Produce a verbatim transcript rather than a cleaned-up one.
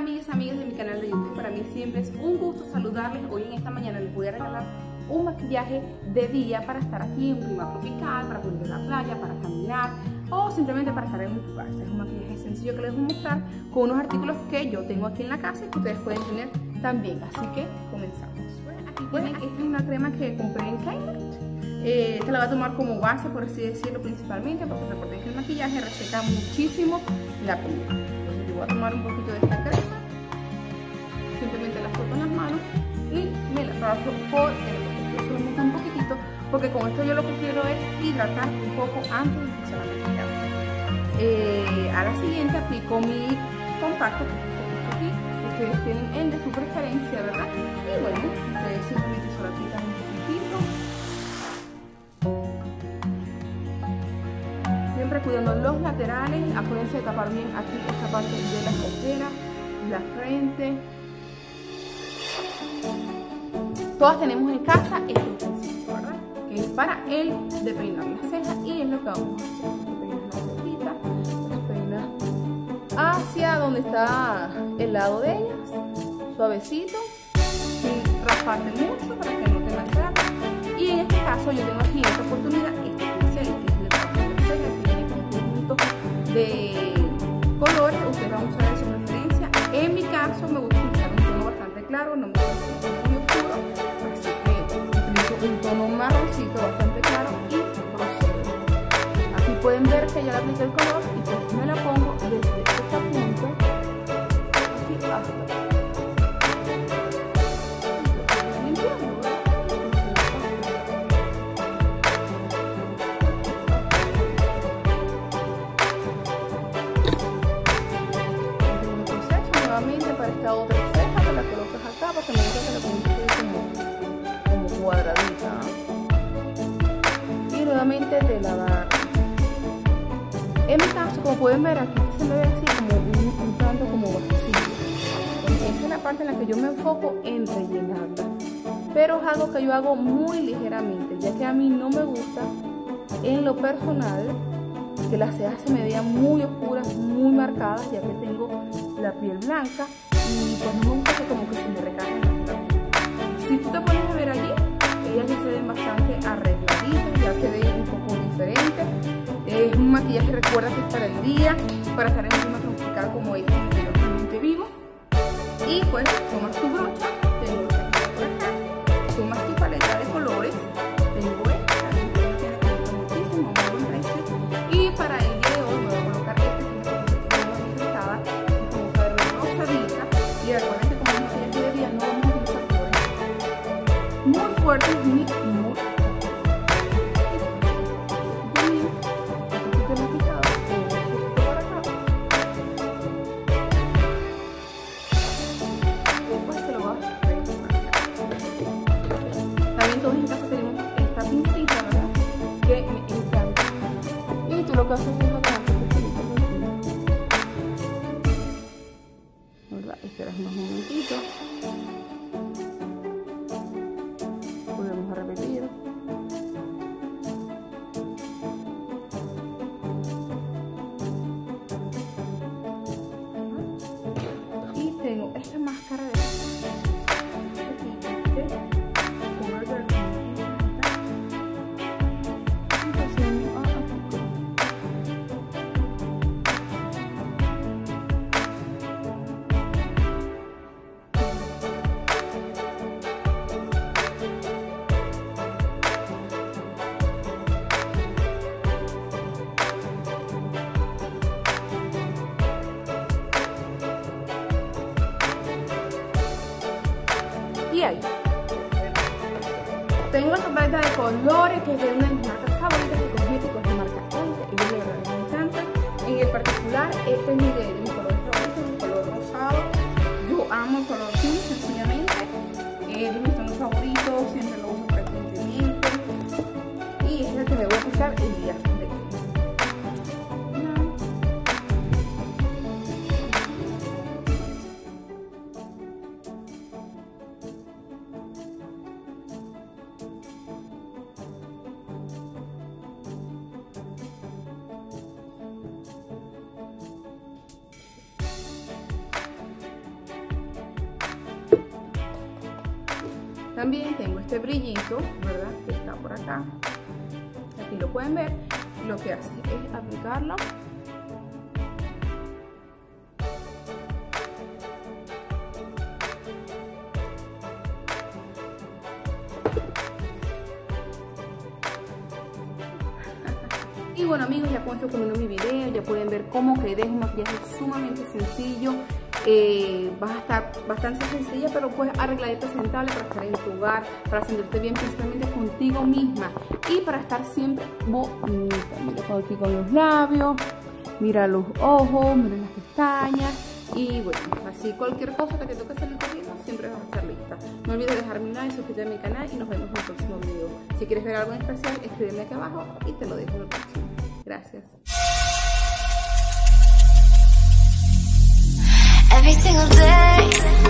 amigas y amigos de mi canal de YouTube. Para mí siempre es un gusto saludarles. Hoy en esta mañana les voy a regalar un maquillaje de día para estar aquí en un clima tropical, para poder ir a la playa, para caminar o simplemente para estar en un lugar. Este es un maquillaje sencillo que les voy a mostrar con unos artículos que yo tengo aquí en la casa y que ustedes pueden tener también. Así que comenzamos. Bueno, aquí tienen, esta es una crema que compré en Kmart. Eh, te la va a tomar como base, por así decirlo, principalmente porque recuerden que el maquillaje reseca muchísimo la piel. Entonces yo voy a tomar un poquito de esta crema, simplemente la froto en las manos y me la trabajo por el rostro, solamente un poquitito, porque con esto yo lo que quiero es hidratar un poco antes de empezar a maquillar. Eh, a la siguiente aplico mi compacto, que es este que ustedes tienen el de su preferencia, ¿verdad? Y bueno, ustedes simplemente solo aplican un poquitito, cuidando los laterales. Acuérdense de tapar bien aquí esta parte de las costeras, la frente. Todas tenemos en casa este utensilio, ¿verdad? Que es para el de peinar las cejas y es lo que vamos a hacer. Peinar la cejita, peinar hacia donde está el lado de ellas, suavecito, sin rasparte mucho para que no te mancharas. Y en este caso yo tengo aquí en esta oportunidad este pincel que es la ceja, de colores, ustedes van a usar de su preferencia. En mi caso me gusta utilizar un tono bastante claro, no me gusta un tono muy oscuro, así que utilizo un tono marroncito bastante claro y procedo. Aquí pueden ver que ya le apliqué el color y pues me la pongo desde este punto aquí hasta esta otra ceja, que la colocas acá porque me gusta que la pongas como, como cuadradita, y nuevamente te la barra. En mi caso, como pueden ver aquí, se me ve así como un, un tanto como vacío. Esa es la parte en la que yo me enfoco en rellenarla, pero es algo que yo hago muy ligeramente, ya que a mí no me gusta en lo personal que las cejas se me vean muy oscuras, muy marcadas, ya que tengo la piel blanca y pues no me gusta que como que se me recarguen las cejas. Si tú te pones a ver allí, ellas ya se ven bastante arregladitas, ya se ven un poco diferentes. Es un maquillaje, recuerda que es para el día, para estar en un clima tropical como este que yo realmente vivo. Y pues tomas tu brocha, tengo esta por acá, tomas tu paleta de colores, tengo fuertes ni muy también todos en casa tenemos esta pincita, ¿verdad? Que me encanta. Y tú lo que haces es lo que haces, ¿verdad? Esperas unos momentitos. Volvemos a repetir. Y tengo esta máscara de ahí. Tengo esta paleta de colores que es de una de mis marcas favoritas de cosméticos, de marca N Y X, y de verdad me encanta. En el particular, este es mi, de, mi color favorito, mi color rosado. Yo amo el color azul, sencillamente. Es de mis tonos favoritos, siempre lo uso frecuentemente. Y es el que me voy a aplicar el día de hoy. También tengo este brillito, ¿verdad?, que está por acá. Aquí lo pueden ver. Lo que hace es aplicarlo. Y bueno, amigos, ya con esto termino mi video. Ya pueden ver cómo creé un maquillaje sumamente sencillo. Eh, vas a estar bastante sencilla, pero pues arreglada y presentable para estar en tu hogar, para sentirte bien principalmente contigo misma y para estar siempre bonita. Mira aquí con los labios, mira los ojos, mira las pestañas. Y bueno, así cualquier cosa que te toque hacer el corriendo, siempre vas a estar lista. No olvides dejarme un like, suscribirte a mi canal y nos vemos en el próximo video. Si quieres ver algo en especial, escríbeme aquí abajo y te lo dejo en el próximo. Gracias. Every single day.